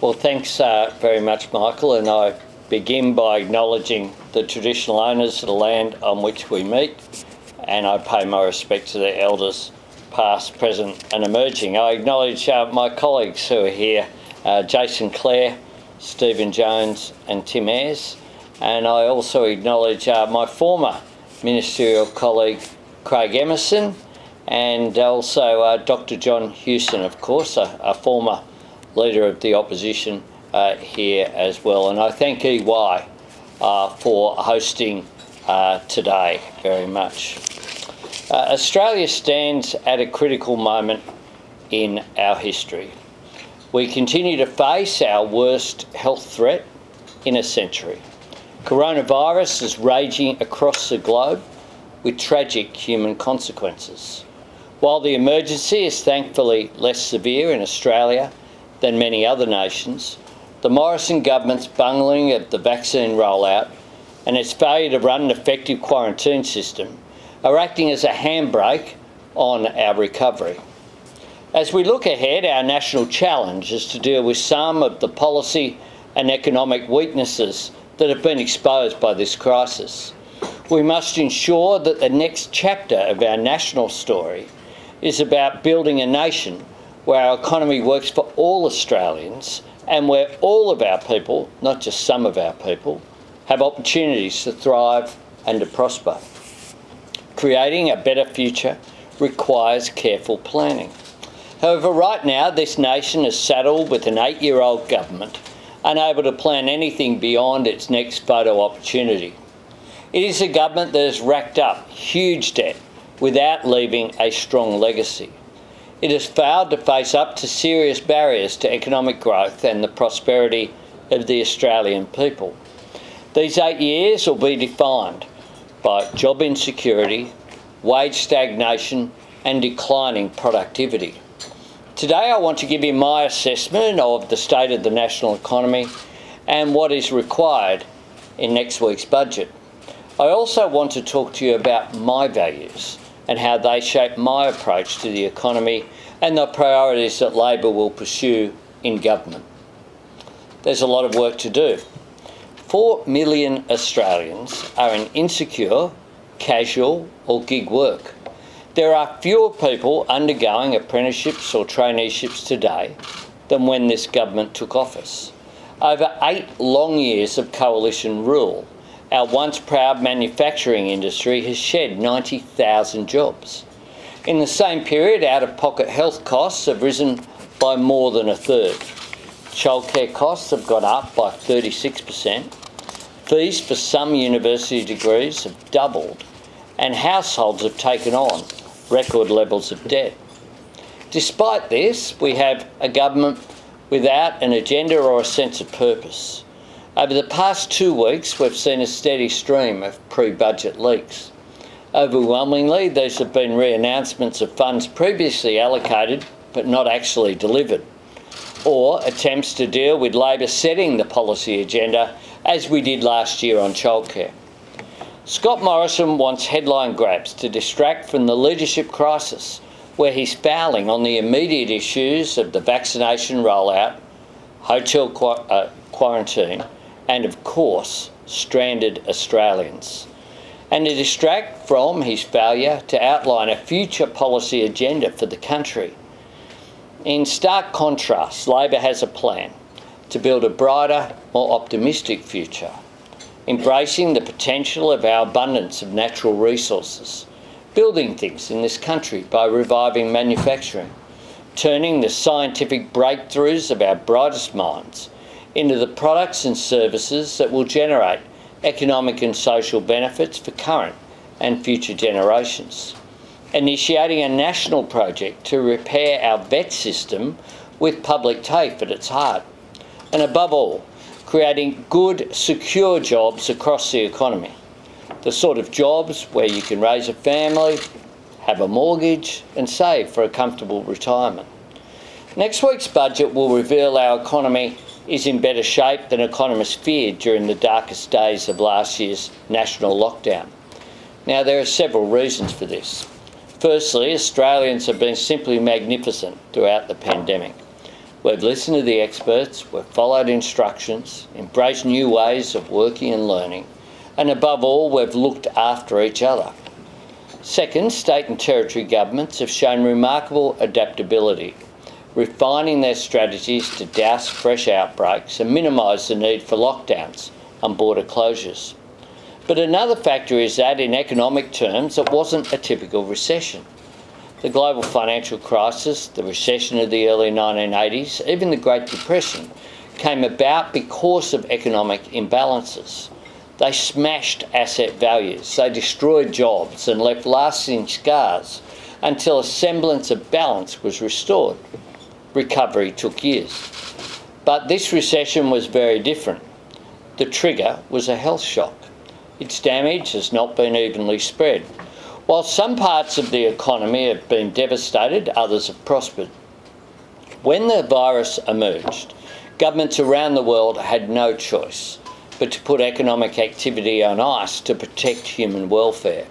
Well, thanks very much, Michael, and I begin by acknowledging the traditional owners of the land on which we meet, and I pay my respect to their elders, past, present and emerging. I acknowledge my colleagues who are here, Jason Clare, Stephen Jones and Tim Ayres, and I also acknowledge my former ministerial colleague, Craig Emerson, and also Dr. John Hewson, of course, a former leader of the opposition here as well. And I thank EY for hosting today very much. Australia stands at a critical moment in our history. We continue to face our worst health threat in a century. Coronavirus is raging across the globe with tragic human consequences. While the emergency is thankfully less severe in Australia than many other nations, the Morrison government's bungling of the vaccine rollout and its failure to run an effective quarantine system are acting as a handbrake on our recovery. As we look ahead, our national challenge is to deal with some of the policy and economic weaknesses that have been exposed by this crisis. We must ensure that the next chapter of our national story is about building a nation where our economy works for all Australians and where all of our people, not just some of our people, have opportunities to thrive and to prosper. Creating a better future requires careful planning. However, right now, this nation is saddled with an 8-year-old government, unable to plan anything beyond its next photo opportunity. It is a government that has racked up huge debt without leaving a strong legacy. It has failed to face up to serious barriers to economic growth and the prosperity of the Australian people. These 8 years will be defined by job insecurity, wage stagnation and declining productivity. Today I want to give you my assessment of the state of the national economy and what is required in next week's budget. I also want to talk to you about my values and how they shape my approach to the economy and the priorities that Labor will pursue in government. There's a lot of work to do. 4 million Australians are in insecure, casual or gig work. There are fewer people undergoing apprenticeships or traineeships today than when this government took office. Over 8 long years of coalition rule, our once proud manufacturing industry has shed 90,000 jobs. In the same period, out-of-pocket health costs have risen by more than 1/3. Childcare costs have gone up by 36%. Fees for some university degrees have doubled, and households have taken on record levels of debt. Despite this, we have a government without an agenda or a sense of purpose. Over the past 2 weeks, we've seen a steady stream of pre-budget leaks. Overwhelmingly, these have been re-announcements of funds previously allocated but not actually delivered, or attempts to deal with Labor setting the policy agenda, as we did last year on childcare. Scott Morrison wants headline grabs to distract from the leadership crisis, where he's fouling on the immediate issues of the vaccination rollout, hotel quarantine, and of course, stranded Australians. And to distract from his failure to outline a future policy agenda for the country. In stark contrast, Labor has a plan to build a brighter, more optimistic future, embracing the potential of our abundance of natural resources, building things in this country by reviving manufacturing, turning the scientific breakthroughs of our brightest minds into the products and services that will generate economic and social benefits for current and future generations. Initiating a national project to repair our vet system with public TAFE at its heart. And above all, creating good, secure jobs across the economy. The sort of jobs where you can raise a family, have a mortgage and save for a comfortable retirement. Next week's budget will reveal our economy is in better shape than economists feared during the darkest days of last year's national lockdown. Now, there are several reasons for this. Firstly, Australians have been simply magnificent throughout the pandemic. We've listened to the experts, we've followed instructions, embraced new ways of working and learning, and above all, we've looked after each other. Second, state and territory governments have shown remarkable adaptability, refining their strategies to douse fresh outbreaks and minimise the need for lockdowns and border closures. But another factor is that, in economic terms, it wasn't a typical recession. The global financial crisis, the recession of the early 1980s, even the Great Depression came about because of economic imbalances. They smashed asset values, they destroyed jobs and left lasting scars until a semblance of balance was restored. Recovery took years. But this recession was very different. The trigger was a health shock. Its damage has not been evenly spread. While some parts of the economy have been devastated, others have prospered. When the virus emerged, governments around the world had no choice but to put economic activity on ice to protect human welfare.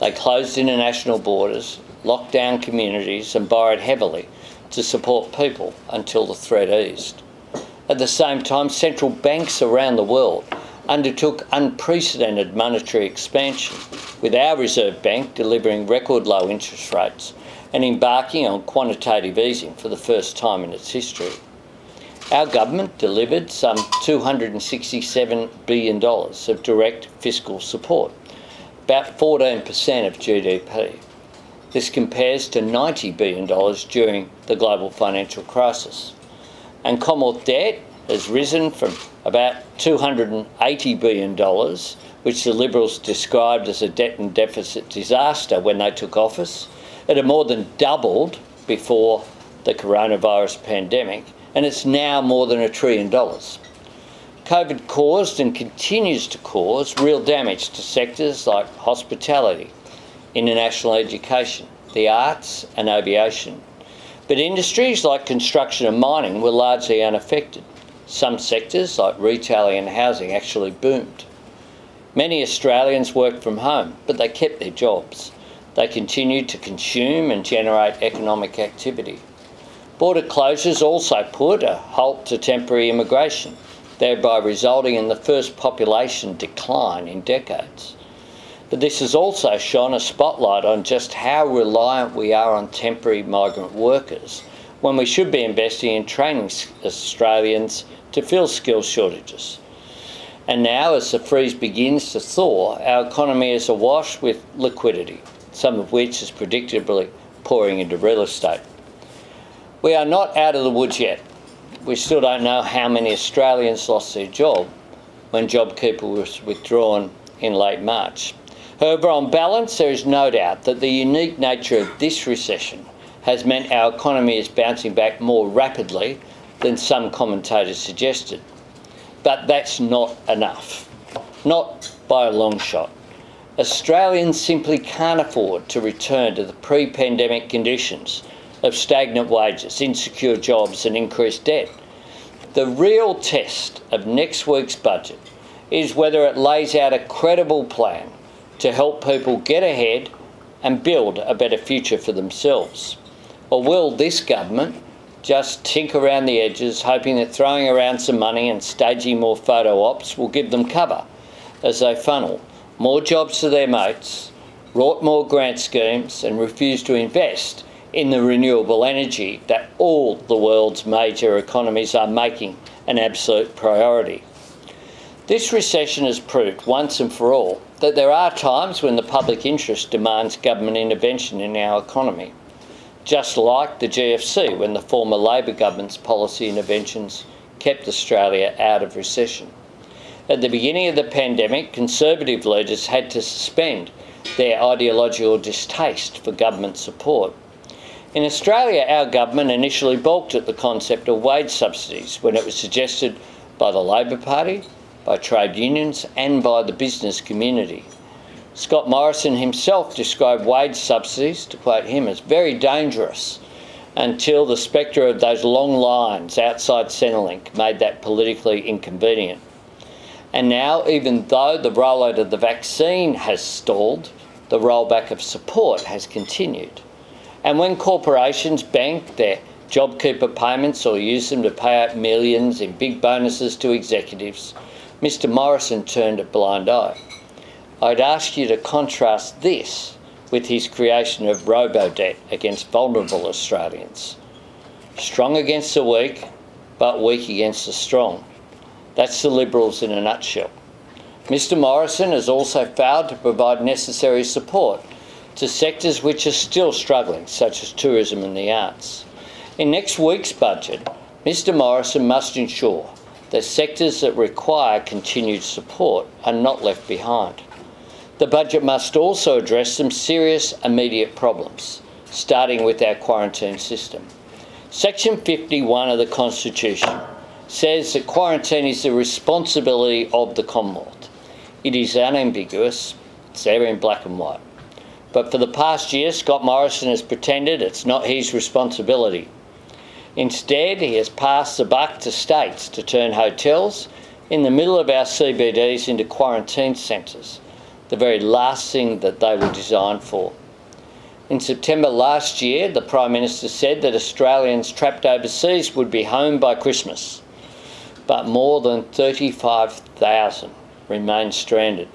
They closed international borders, locked down communities, and borrowed heavily to support people until the threat eased. At the same time, central banks around the world undertook unprecedented monetary expansion, with our Reserve Bank delivering record low interest rates and embarking on quantitative easing for the first time in its history. Our government delivered some $267 billion of direct fiscal support, about 14% of GDP. This compares to $90 billion during the global financial crisis. And Commonwealth debt has risen from about $280 billion, which the Liberals described as a debt and deficit disaster when they took office. It had more than doubled before the coronavirus pandemic, and it's now more than $1 trillion. COVID caused and continues to cause real damage to sectors like hospitality, international education, the arts and aviation. But industries like construction and mining were largely unaffected. Some sectors, like retailing and housing, actually boomed. Many Australians worked from home, but they kept their jobs. They continued to consume and generate economic activity. Border closures also put a halt to temporary immigration, thereby resulting in the first population decline in decades. But this has also shone a spotlight on just how reliant we are on temporary migrant workers, when we should be investing in training Australians to fill skill shortages. And now, as the freeze begins to thaw, our economy is awash with liquidity, some of which is predictably pouring into real estate. We are not out of the woods yet. We still don't know how many Australians lost their job when JobKeeper was withdrawn in late March. However, on balance, there is no doubt that the unique nature of this recession has meant our economy is bouncing back more rapidly than some commentators suggested. But that's not enough. Not by a long shot. Australians simply can't afford to return to the pre-pandemic conditions of stagnant wages, insecure jobs and increased debt. The real test of next week's budget is whether it lays out a credible plan to help people get ahead and build a better future for themselves. Or will this government just tinker around the edges, hoping that throwing around some money and staging more photo ops will give them cover as they funnel more jobs to their mates, rort more grant schemes and refuse to invest in the renewable energy that all the world's major economies are making an absolute priority? This recession has proved once and for all that there are times when the public interest demands government intervention in our economy, just like the GFC, when the former Labor government's policy interventions kept Australia out of recession. At the beginning of the pandemic, Conservative leaders had to suspend their ideological distaste for government support. In Australia, our government initially balked at the concept of wage subsidies when it was suggested by the Labor Party, by trade unions and by the business community. Scott Morrison himself described wage subsidies, to quote him, as very dangerous until the spectre of those long lines outside Centrelink made that politically inconvenient. And now, even though the rollout of the vaccine has stalled, the rollback of support has continued. And when corporations bank their JobKeeper payments or used them to pay out millions in big bonuses to executives, Mr Morrison turned a blind eye. I'd ask you to contrast this with his creation of robo-debt against vulnerable Australians. Strong against the weak, but weak against the strong. That's the Liberals in a nutshell. Mr Morrison has also failed to provide necessary support to sectors which are still struggling, such as tourism and the arts. In next week's budget, Mr Morrison must ensure that sectors that require continued support are not left behind. The budget must also address some serious immediate problems, starting with our quarantine system. Section 51 of the Constitution says that quarantine is the responsibility of the Commonwealth. It is unambiguous, it's there in black and white. But for the past year, Scott Morrison has pretended it's not his responsibility. Instead, he has passed the buck to states to turn hotels in the middle of our CBDs into quarantine centres, the very last thing that they were designed for. In September last year, the Prime Minister said that Australians trapped overseas would be home by Christmas, but more than 35,000 remain stranded.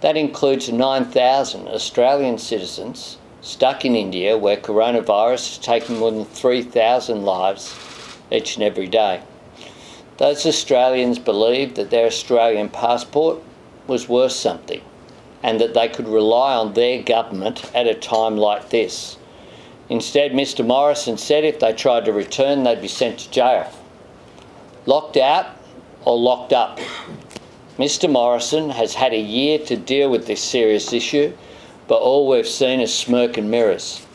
That includes 9,000 Australian citizens stuck in India, where coronavirus has taken more than 3,000 lives each and every day. Those Australians believed that their Australian passport was worth something and that they could rely on their government at a time like this. Instead, Mr Morrison said if they tried to return, they'd be sent to jail. Locked out or locked up. Mr Morrison has had a year to deal with this serious issue, but all we've seen is smirk and mirrors.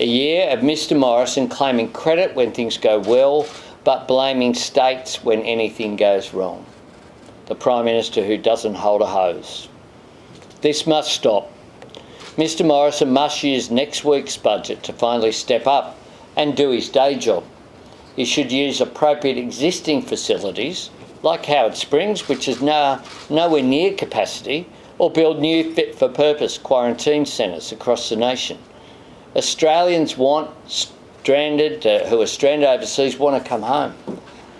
A year of Mr Morrison claiming credit when things go well, but blaming states when anything goes wrong. The Prime Minister who doesn't hold a hose. This must stop. Mr Morrison must use next week's budget to finally step up and do his day job. He should use appropriate existing facilities, like Howard Springs, which is now nowhere near capacity, or build new fit-for-purpose quarantine centres across the nation. Australians who are stranded overseas want to come home.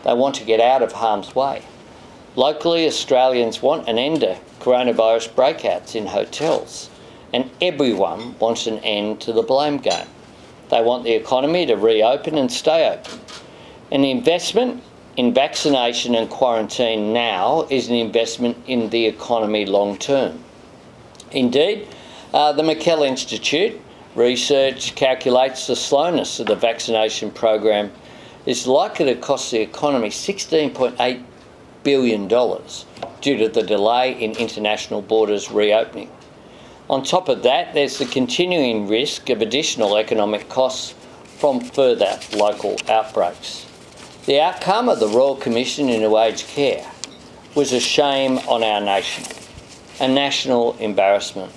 They want to get out of harm's way. Locally, Australians want an end to coronavirus breakouts in hotels, and everyone wants an end to the blame game. They want the economy to reopen and stay open. And the investment in vaccination and quarantine now is an investment in the economy long term. Indeed, the McKell Institute research calculates the slowness of the vaccination program is likely to cost the economy $16.8 billion due to the delay in international borders reopening. On top of that, there's the continuing risk of additional economic costs from further local outbreaks. The outcome of the Royal Commission into aged care was a shame on our nation, a national embarrassment.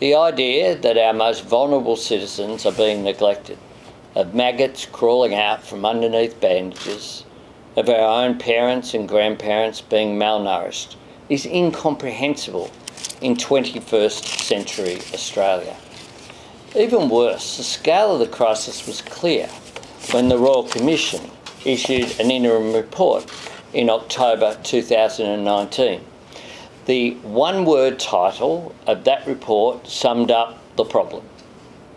The idea that our most vulnerable citizens are being neglected, of maggots crawling out from underneath bandages, of our own parents and grandparents being malnourished, is incomprehensible in 21st century Australia. Even worse, the scale of the crisis was clear when the Royal Commission issued an interim report in October 2019. The one-word title of that report summed up the problem.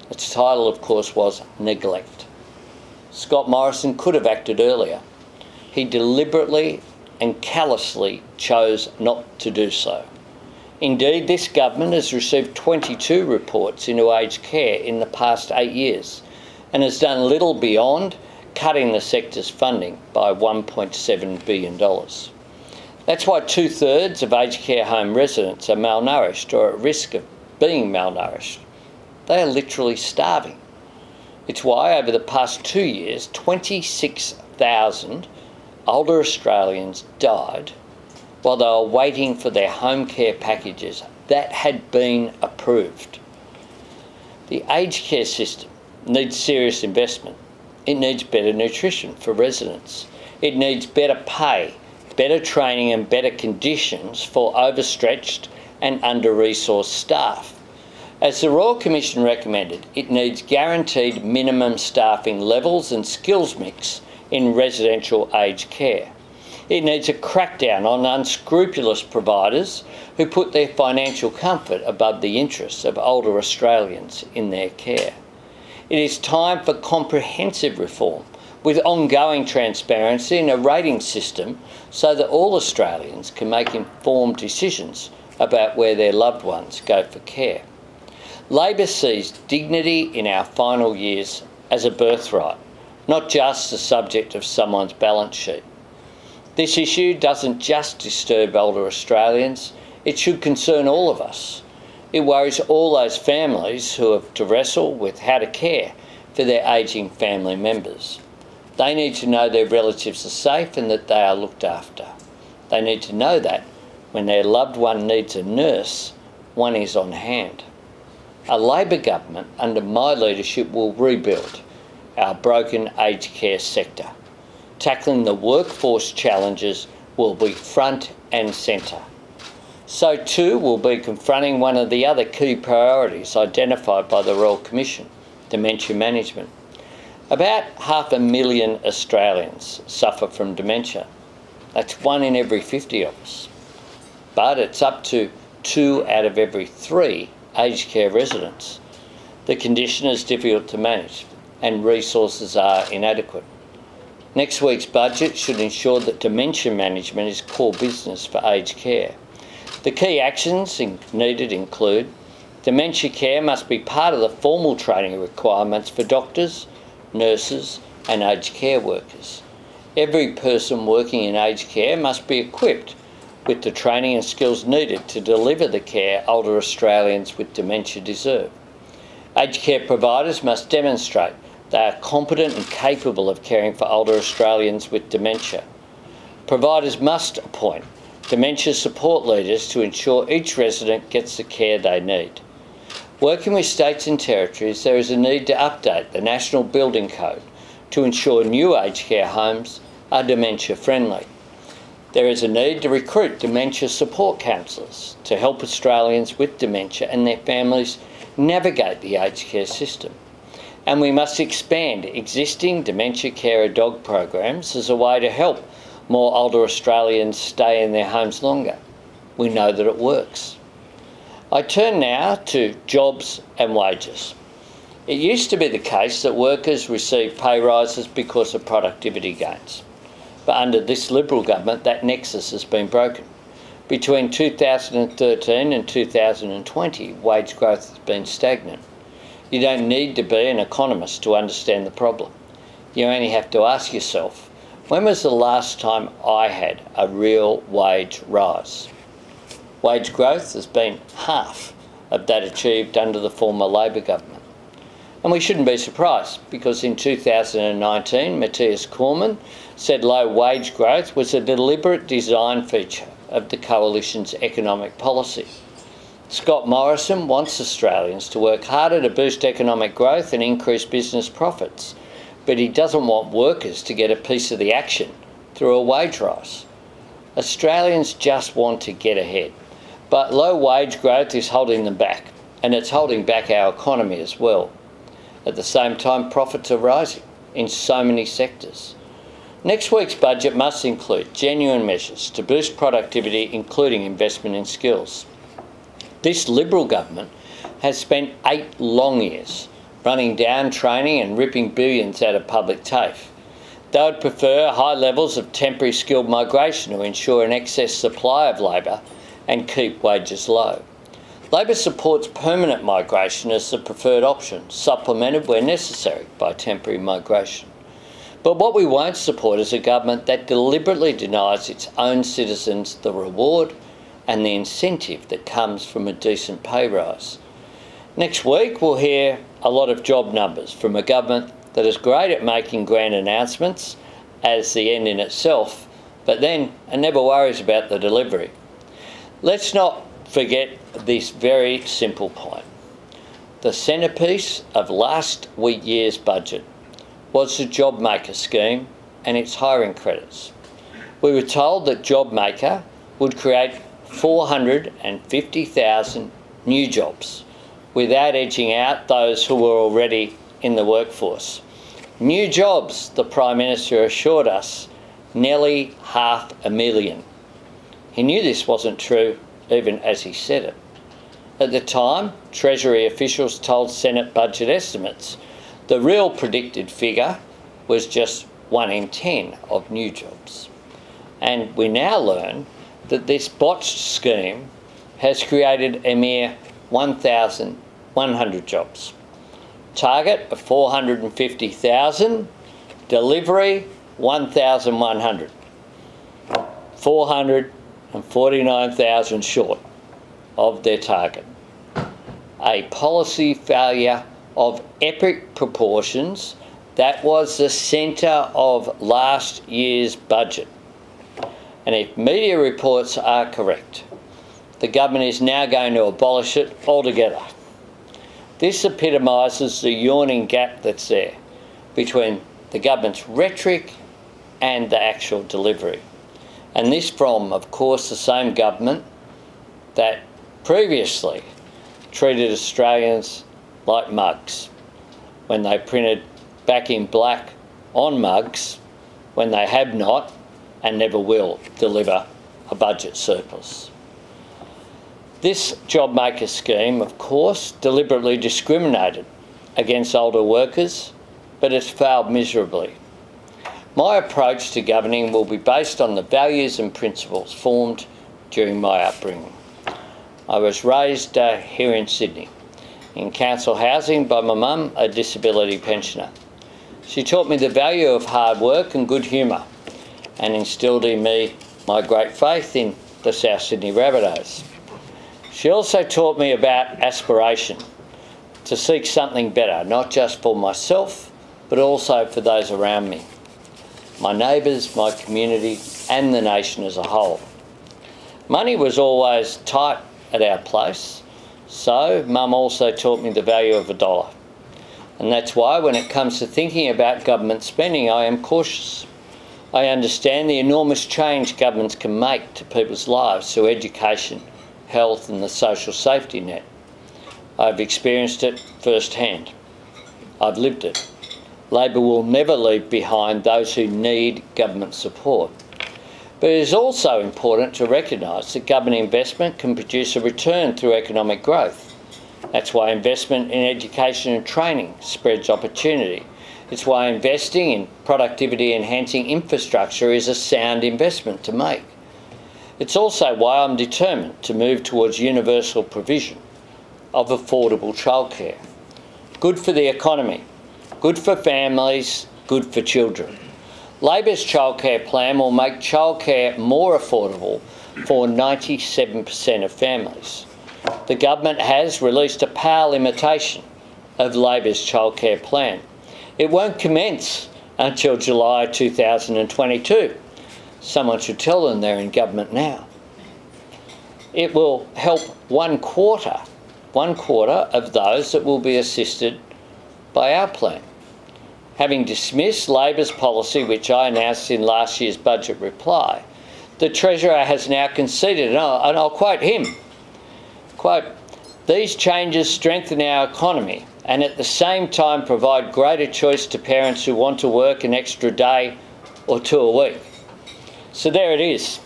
Its title, of course, was neglect. Scott Morrison could have acted earlier. He deliberately and callously chose not to do so. Indeed, this government has received 22 reports into aged care in the past 8 years and has done little beyond cutting the sector's funding by $1.7 billion. That's why 2/3 of aged care home residents are malnourished or at risk of being malnourished. They are literally starving. It's why over the past 2 years, 26,000 older Australians died while they were waiting for their home care packages that had been approved. The aged care system needs serious investment. It needs better nutrition for residents. It needs better pay, better training and better conditions for overstretched and under-resourced staff. As the Royal Commission recommended, it needs guaranteed minimum staffing levels and skills mix in residential aged care. It needs a crackdown on unscrupulous providers who put their financial comfort above the interests of older Australians in their care. It is time for comprehensive reform with ongoing transparency and a rating system so that all Australians can make informed decisions about where their loved ones go for care. Labor sees dignity in our final years as a birthright, not just the subject of someone's balance sheet. This issue doesn't just disturb older Australians, it should concern all of us. It worries all those families who have to wrestle with how to care for their ageing family members. They need to know their relatives are safe and that they are looked after. They need to know that when their loved one needs a nurse, one is on hand. A Labor government under my leadership will rebuild our broken aged care sector. Tackling the workforce challenges will be front and centre. So too will be confronting one of the other key priorities identified by the Royal Commission, dementia management. About 500,000 Australians suffer from dementia. That's 1 in every 50 of us. But it's up to 2 out of every 3 aged care residents. The condition is difficult to manage and resources are inadequate. Next week's budget should ensure that dementia management is core business for aged care. The key actions needed include dementia care must be part of the formal training requirements for doctors, nurses and aged care workers. Every person working in aged care must be equipped with the training and skills needed to deliver the care older Australians with dementia deserve. Aged care providers must demonstrate they are competent and capable of caring for older Australians with dementia. Providers must appoint dementia support leaders to ensure each resident gets the care they need. Working with states and territories, there is a need to update the National Building Code to ensure new aged care homes are dementia friendly. There is a need to recruit dementia support counsellors to help Australians with dementia and their families navigate the aged care system. And we must expand existing dementia carer dog programs as a way to help more older Australians stay in their homes longer. We know that it works. I turn now to jobs and wages. It used to be the case that workers received pay rises because of productivity gains. But under this Liberal government, that nexus has been broken. Between 2013 and 2020, wage growth has been stagnant. You don't need to be an economist to understand the problem. You only have to ask yourself, when was the last time I had a real wage rise? Wage growth has been half of that achieved under the former Labor government. And we shouldn't be surprised, because in 2019, Matthias Cormann said low wage growth was a deliberate design feature of the Coalition's economic policy. Scott Morrison wants Australians to work harder to boost economic growth and increase business profits, but he doesn't want workers to get a piece of the action through a wage rise. Australians just want to get ahead, but low wage growth is holding them back, and it's holding back our economy as well. At the same time, profits are rising in so many sectors. Next week's budget must include genuine measures to boost productivity, including investment in skills. This Liberal government has spent 8 long years running down training and ripping billions out of public TAFE. They would prefer high levels of temporary skilled migration to ensure an excess supply of labour and keep wages low. Labor supports permanent migration as the preferred option, supplemented where necessary by temporary migration. But what we won't support is a government that deliberately denies its own citizens the reward and the incentive that comes from a decent pay rise. Next week we'll hear a lot of job numbers from a government that is great at making grand announcements as the end in itself, but then it never worries about the delivery. Let's not forget this very simple point. The centrepiece of last year's budget was the JobMaker scheme and its hiring credits. We were told that JobMaker would create 450,000 new jobs, without edging out those who were already in the workforce. New jobs, the Prime Minister assured us, nearly 500,000. He knew this wasn't true even as he said it. At the time, Treasury officials told Senate budget estimates the real predicted figure was just 1 in 10 of new jobs. And we now learn that this botched scheme has created a mere 1,100 jobs. Target of 450,000, delivery 1,100. 449,000 short of their target. A policy failure of epic proportions that was the centre of last year's budget. And if media reports are correct, the government is now going to abolish it altogether. This epitomises the yawning gap that's there between the government's rhetoric and the actual delivery. And this from, of course, the same government that previously treated Australians like mugs when they printed back in black on mugs when they have not and never will deliver a budget surplus. This JobMaker scheme, of course, deliberately discriminated against older workers, but it's failed miserably. My approach to governing will be based on the values and principles formed during my upbringing. I was raised here in Sydney, in council housing by my mum, a disability pensioner. She taught me the value of hard work and good humour, and instilled in me my great faith in the South Sydney Rabbitohs. She also taught me about aspiration, to seek something better, not just for myself, but also for those around me, my neighbours, my community, and the nation as a whole. Money was always tight at our place, so Mum also taught me the value of $1. And that's why when it comes to thinking about government spending, I am cautious. I understand the enormous change governments can make to people's lives through education, health, and the social safety net. I've experienced it firsthand. I've lived it. Labor will never leave behind those who need government support. But it is also important to recognise that government investment can produce a return through economic growth. That's why investment in education and training spreads opportunity. It's why investing in productivity-enhancing infrastructure is a sound investment to make. It's also why I'm determined to move towards universal provision of affordable childcare. Good for the economy, good for families, good for children. Labor's childcare plan will make childcare more affordable for 97% of families. The government has released a power limitation of Labor's childcare plan. It won't commence until July 2022. Someone should tell them they're in government now. It will help one quarter of those that will be assisted by our plan. Having dismissed Labor's policy, which I announced in last year's budget reply, the Treasurer has now conceded, and I'll quote him, quote, "These changes strengthen our economy and at the same time provide greater choice to parents who want to work an extra day or two a week." So there it is.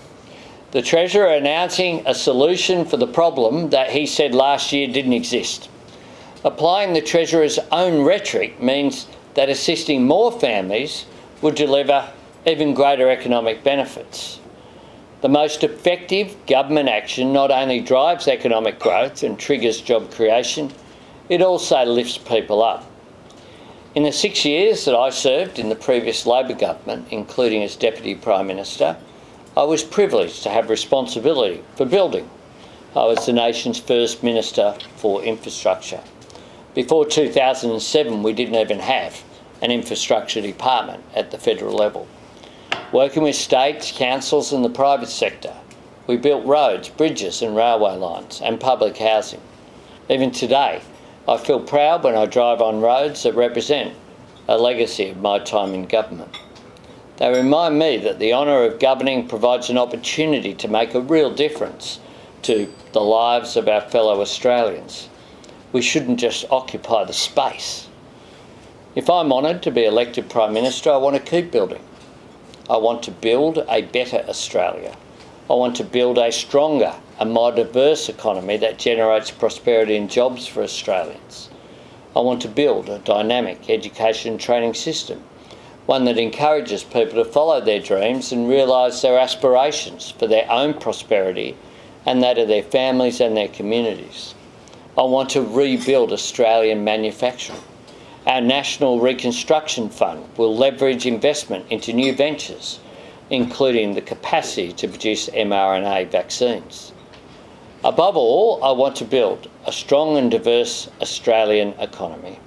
The Treasurer announcing a solution for the problem that he said last year didn't exist. Applying the Treasurer's own rhetoric means that assisting more families would deliver even greater economic benefits. The most effective government action not only drives economic growth and triggers job creation, it also lifts people up. In the 6 years that I served in the previous Labor government, including as Deputy Prime Minister, I was privileged to have responsibility for building. I was the nation's first Minister for Infrastructure. Before 2007, we didn't even have an infrastructure department at the federal level. Working with states, councils and the private sector, we built roads, bridges and railway lines and public housing. Even today, I feel proud when I drive on roads that represent a legacy of my time in government. They remind me that the honour of governing provides an opportunity to make a real difference to the lives of our fellow Australians. we shouldn't just occupy the space. If I'm honoured to be elected Prime Minister, I want to keep building. I want to build a better Australia. I want to build a stronger and more diverse economy that generates prosperity and jobs for Australians. I want to build a dynamic education and training system, one that encourages people to follow their dreams and realise their aspirations for their own prosperity and that of their families and their communities. I want to rebuild Australian manufacturing. Our National Reconstruction Fund will leverage investment into new ventures, including the capacity to produce mRNA vaccines. Above all, I want to build a strong and diverse Australian economy.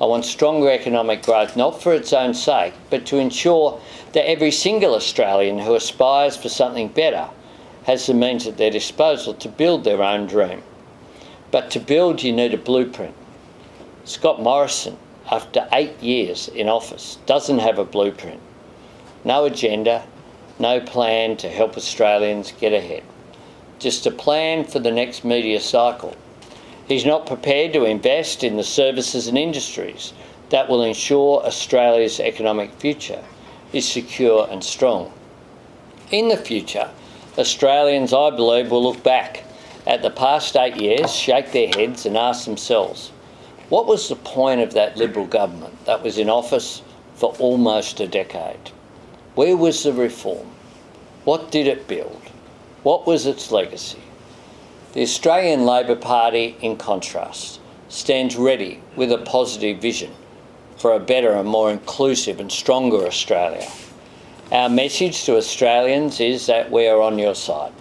I want stronger economic growth, not for its own sake, but to ensure that every single Australian who aspires for something better has the means at their disposal to build their own dream. But to build, you need a blueprint. Scott Morrison, after 8 years in office, doesn't have a blueprint. No agenda, no plan to help Australians get ahead. Just a plan for the next media cycle. He's not prepared to invest in the services and industries that will ensure Australia's economic future is secure and strong. In the future, Australians, I believe, will look back at the past 8 years, shake their heads and ask themselves, what was the point of that Liberal government that was in office for almost a decade? Where was the reform? What did it build? What was its legacy? The Australian Labor Party, in contrast, stands ready with a positive vision for a better and more inclusive and stronger Australia. Our message to Australians is that we are on your side.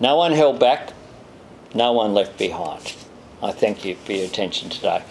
No one held back, no one left behind. I thank you for your attention today.